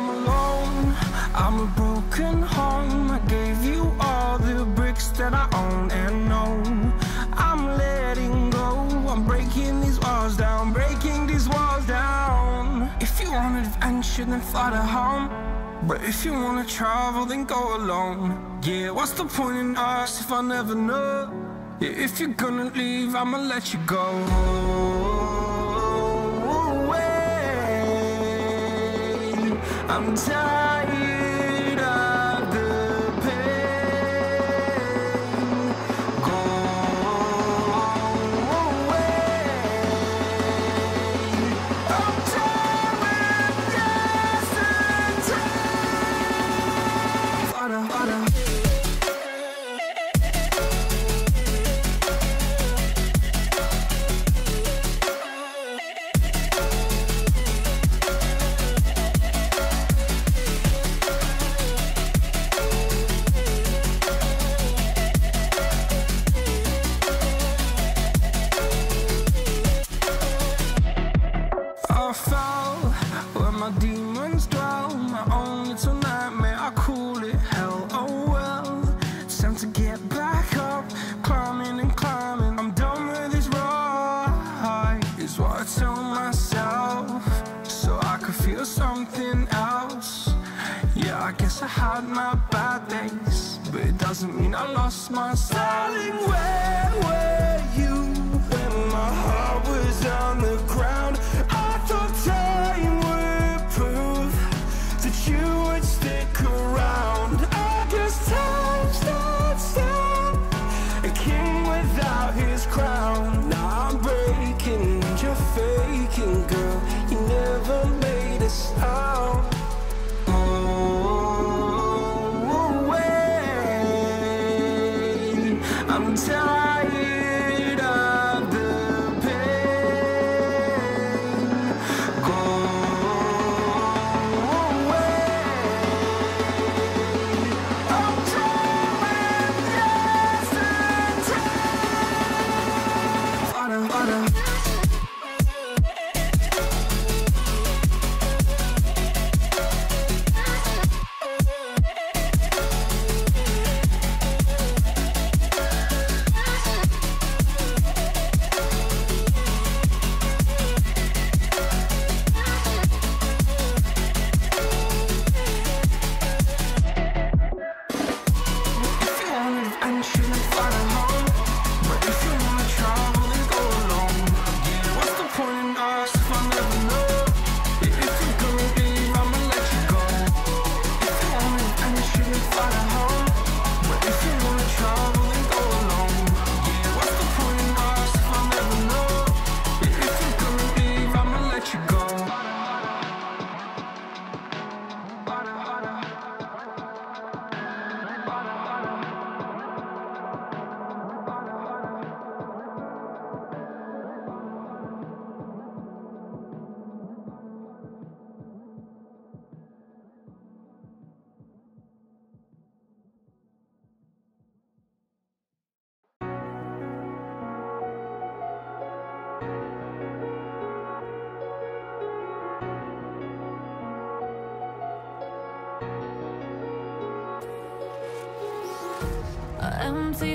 I'm alone, I'm a broken home. I gave you all the bricks that I own and know. I'm letting go, I'm breaking these walls down, breaking these walls down. If you want adventure, then fly to home. But if you wanna travel, then go alone. Yeah, what's the point in us if I never know? Yeah, if you're gonna leave, I'ma let you go. I'm tired of the pain. Go away. I'm tired of destiny. Harder, harder. I had my bad days, but it doesn't mean I lost my styling. Where were you when my heart was on the ground? I thought time would prove that you would stick around. I guess time stands still, a king without his crown. Now I'm breaking and you're faking, girl. You never made a sound. I'm tired of the pain. Go away. I'm tired of destiny. Harder, harder. empty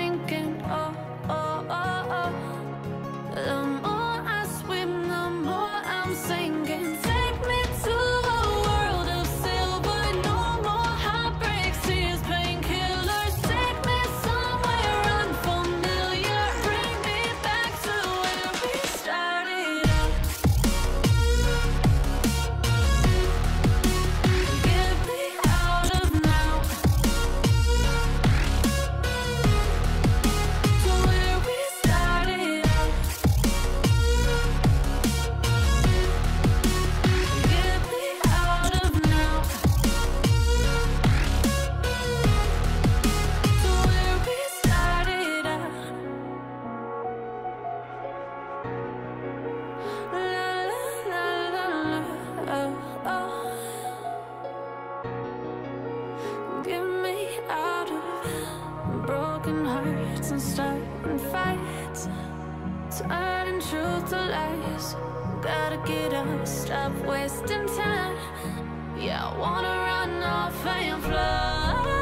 Oh, oh, oh, oh, the more I swim, the more I'm sinking. Take me to broken hearts and starting fights, turning truth to lies. Gotta get up, stop wasting time. Yeah, I wanna run off and fly.